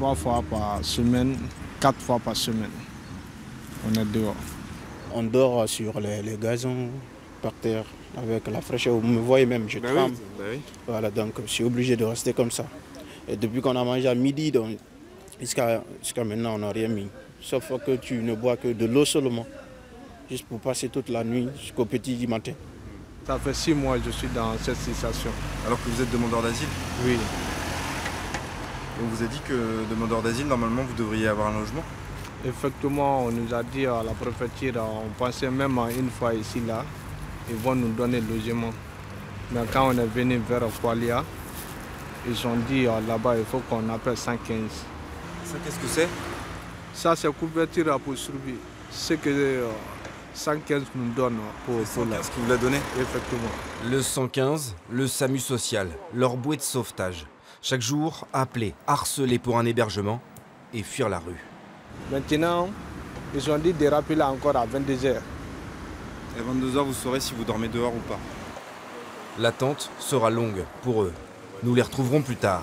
3 fois par semaine, 4 fois par semaine. On est dehors. On dort sur les gazons, par terre, avec la fraîcheur. Vous me voyez même, je tremble. Oui. Voilà, donc je suis obligé de rester comme ça. Et depuis qu'on a mangé à midi, jusqu'à maintenant, on n'a rien mis. Sauf que tu ne bois que de l'eau seulement, juste pour passer toute la nuit jusqu'au petit du matin. Ça fait 6 mois que je suis dans cette situation. Alors que vous êtes demandeur d'asile? Oui. On vous a dit que demandeur d'asile, normalement, vous devriez avoir un logement? Effectivement, on nous a dit à la préfecture, on pensait même à une fois ici, là, ils vont nous donner le logement. Mais quand on est venu vers Kualia, ils ont dit là-bas, il faut qu'on appelle 115. Ça, qu'est-ce que c'est? Ça, c'est couverture pour survie. C'est que 115 nous donne pour... C'est 115 qui vous l'a donné? Effectivement. Le 115, le SAMU social, leur bouée de sauvetage. Chaque jour, appelés, harcelés pour un hébergement et fuir la rue. Maintenant, ils ont dit de rappeler encore à 22 h. Et 22 h, vous saurez si vous dormez dehors ou pas. L'attente sera longue pour eux. Nous les retrouverons plus tard.